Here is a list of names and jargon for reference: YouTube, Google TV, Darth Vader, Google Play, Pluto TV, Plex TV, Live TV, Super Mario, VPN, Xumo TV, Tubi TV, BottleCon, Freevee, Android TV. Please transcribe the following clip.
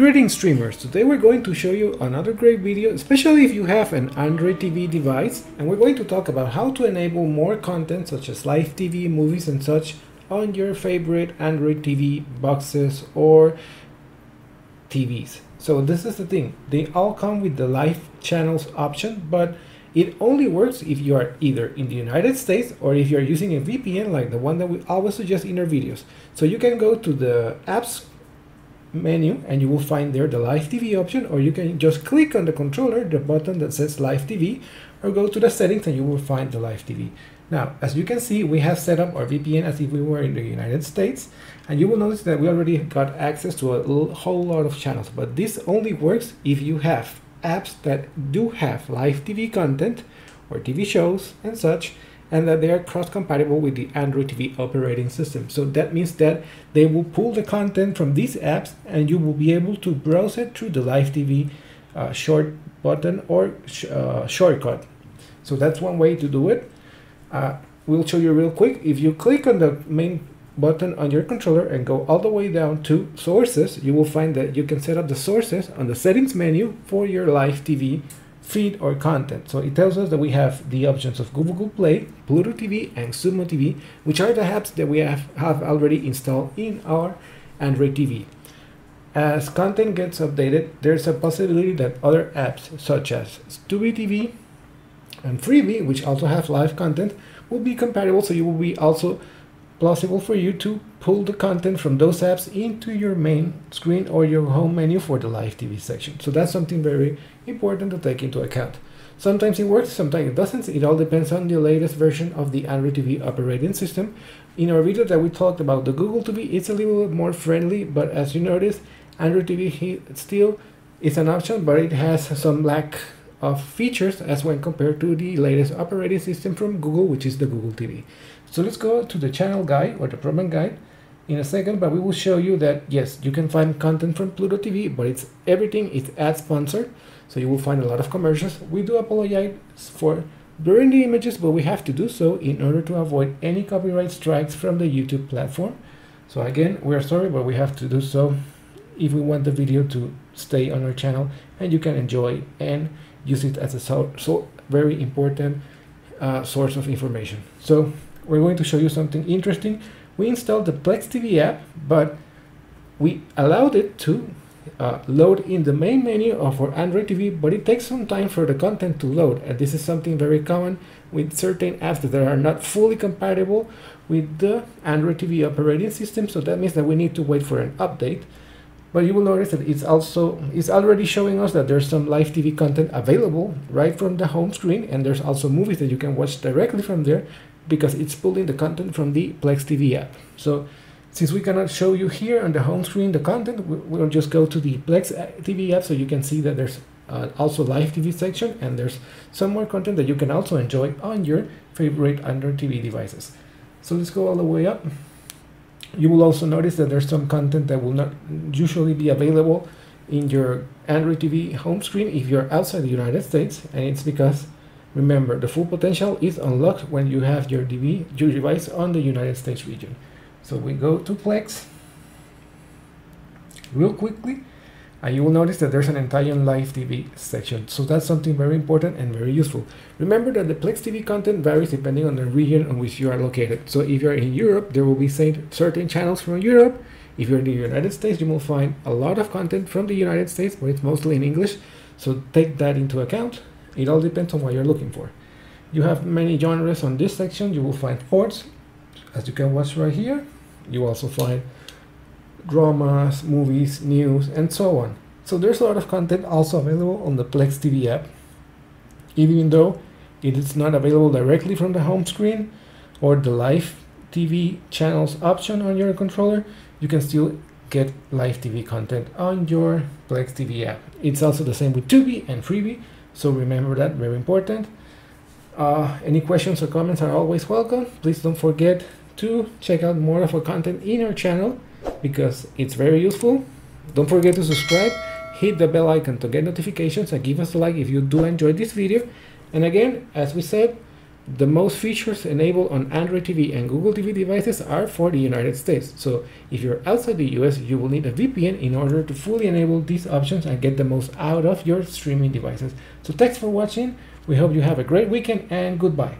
Greetings streamers, today we're going to show you another great video, especially if you have an Android TV device, and we're going to talk about how to enable more content such as live TV, movies and such on your favorite Android TV boxes or TVs. So this is the thing, they all come with the live channels option, but it only works if you are either in the United States or if you're using a VPN like the one that we always suggest in our videos. So you can go to the apps menu and you will find there the live TV option, or you can just click on the controller the button that says live TV, or go to the settings and you will find the live TV. Now as you can see, we have set up our VPN as if we were in the United States, and you will notice that we already got access to a whole lot of channels, but this only works if you have apps that do have live TV content or TV shows and such, and that they are cross-compatible with the Android TV operating system. So that means that they will pull the content from these apps and you will be able to browse it through the live TV short button or shortcut. So that's one way to do it. We'll show you real quick. If you click on the main button on your controller and go all the way down to sources, you will find that you can set up the sources on the settings menu for your live TV feed or content. So it tells us that we have the options of Google Play, Pluto TV, and Xumo TV, which are the apps that we have already installed in our Android TV. As content gets updated, there's a possibility that other apps such as Tubi TV and Freevee, which also have live content, will be compatible, so you will be also possible for you to pull the content from those apps into your main screen or your home menu for the live TV section. So that's something very important to take into account. Sometimes it works, sometimes it doesn't. It all depends on the latest version of the Android TV operating system. In our video that we talked about the Google TV, it's a little bit more friendly, but as you notice, Android TV still is an option, but it has some lack of features as when compared to the latest operating system from Google, which is the Google TV. So let's go to the channel guide or the program guide in a second, but we will show you that yes, you can find content from Pluto TV, but it's everything is ad sponsored, so you will find a lot of commercials. We do apologize for blurring the images, but we have to do so in order to avoid any copyright strikes from the YouTube platform. So again, we are sorry, but we have to do so if we want the video to stay on our channel and you can enjoy and use it as a very important source of information. So we're going to show you something interesting. We installed the Plex TV app, but we allowed it to load in the main menu of our Android TV, but it takes some time for the content to load, and this is something very common with certain apps that are not fully compatible with the Android TV operating system. So that means that we need to wait for an update. But you will notice that it's already showing us that there's some live TV content available right from the home screen, and there's also movies that you can watch directly from there because it's pulling the content from the Plex TV app. So since we cannot show you here on the home screen the content, we'll just go to the Plex TV app so you can see that there's also live TV section, and there's some more content that you can also enjoy on your favorite Android TV devices. So let's go all the way up. You will also notice that there's some content that will not usually be available in your Android TV home screen if you're outside the United States, and it's because, remember, the full potential is unlocked when you have your device on the United States region. So we go to Plex real quickly, and you will notice that there's an entire live TV section. So that's something very important and very useful. Remember that the Plex TV content varies depending on the region on which you are located. So if you're in Europe, there will be certain channels from Europe. If you're in the United States, you will find a lot of content from the United States, but it's mostly in English. So take that into account. It all depends on what you're looking for. You have many genres on this section. You will find sports, as you can watch right here. You also find dramas, movies, news, and so on. So there's a lot of content also available on the Plex TV app, even though it is not available directly from the home screen or the live TV channels option on your controller. You can still get live TV content on your Plex TV app. It's also the same with Tubi and Freevee, so remember that, very important. Any questions or comments are always welcome. Please don't forget to check out more of our content in our channel because it's very useful. Don't forget to subscribe, hit the bell icon to get notifications, and give us a like if you do enjoy this video. And again, as we said, the most features enabled on Android TV and Google TV devices are for the United States. So if you're outside the US, you will need a VPN in order to fully enable these options and get the most out of your streaming devices. So thanks for watching. We hope you have a great weekend and goodbye.